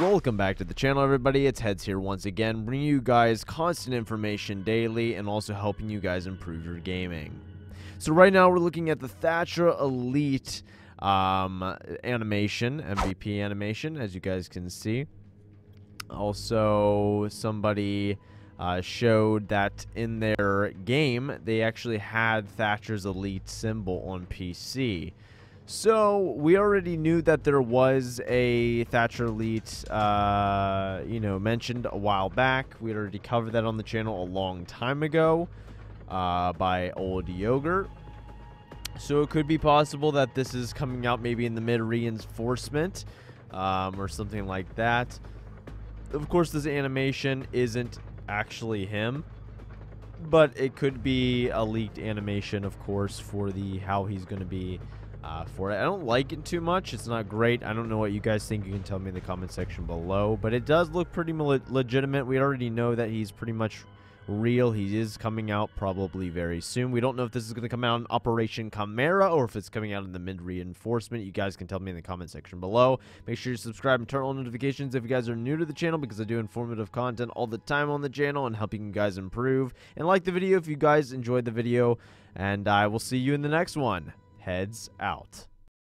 Welcome back to the channel, everybody. It's Heads here once again, bringing you guys constant information daily and also helping you guys improve your gaming. So right now we're looking at the Thatcher Elite animation, MVP animation, as you guys can see. Also, somebody showed that in their game they actually had Thatcher's Elite symbol on PC. So we already knew that there was a Thatcher Elite, mentioned a while back. We'd already covered that on the channel a long time ago by Old Yogurt. So it could be possible that this is coming out maybe in the mid-reinforcement or something like that. Of course, this animation isn't actually him, but it could be a leaked animation, of course, for the how he's going to be. For it, I don't like it too much. It's not great. I don't know what you guys think. You can tell me in the comment section below, but it does look pretty legitimate. We already know that he's pretty much real. He is coming out probably very soon. We don't know if this is going to come out in Operation Chimera or if it's coming out in the mid-reinforcement. You guys can tell me in the comment section below. Make sure you subscribe and turn on notifications if you guys are new to the channel, because I do informative content all the time on the channel and helping you guys improve. And like the video if you guys enjoyed the video, and I will see you in the next one. Heads out.